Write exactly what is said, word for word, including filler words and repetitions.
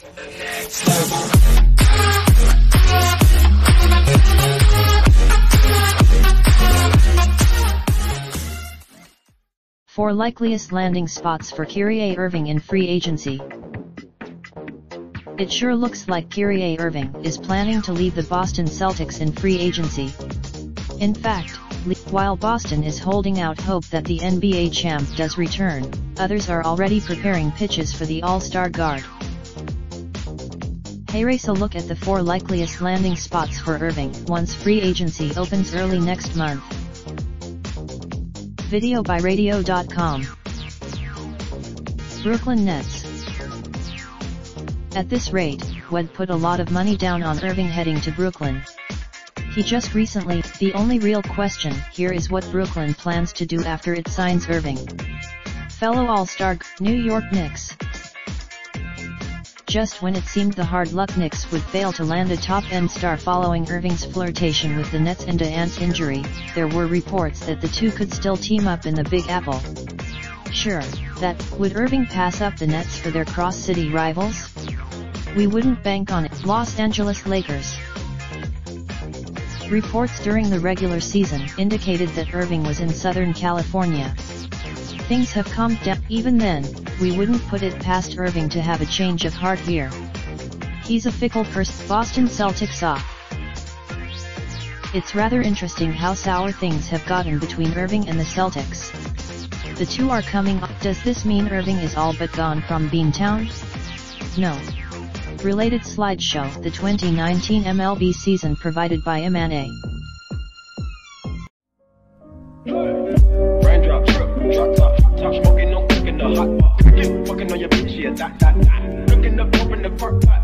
The next level. Four likeliest landing spots for Kyrie Irving in free agency. It sure looks like Kyrie Irving is planning to leave the Boston Celtics in free agency. In fact, while Boston is holding out hope that the N B A champ does return, others are already preparing pitches for the All-Star guard. Here's a look at the four likeliest landing spots for Irving once free agency opens early next month. Video by Radio dot com. Brooklyn Nets. At this rate, Wed put a lot of money down on Irving heading to Brooklyn. He just recently. The only real question here is what Brooklyn plans to do after it signs Irving. Fellow All-Star, New York Knicks. Just when it seemed the hard-luck Knicks would fail to land a top-end star following Irving's flirtation with the Nets and Ant's injury, there were reports that the two could still team up in the Big Apple. Sure, that, would Irving pass up the Nets for their cross-city rivals? We wouldn't bank on it. Los Angeles Lakers. Reports during the regular season indicated that Irving was in Southern California. Things have calmed down. Even then, we wouldn't put it past Irving to have a change of heart here. He's a fickle person. Boston Celtics off. It's rather interesting how sour things have gotten between Irving and the Celtics. The two are coming up. Does this mean Irving is all but gone from Beantown? No. Related slideshow, the twenty nineteen M L B season provided by M N A. Raindrop drip, drop top, top smoking, no cooking the hot pot. Fucking on your bitch, yeah, that, that, that. Looking up, open the park pot.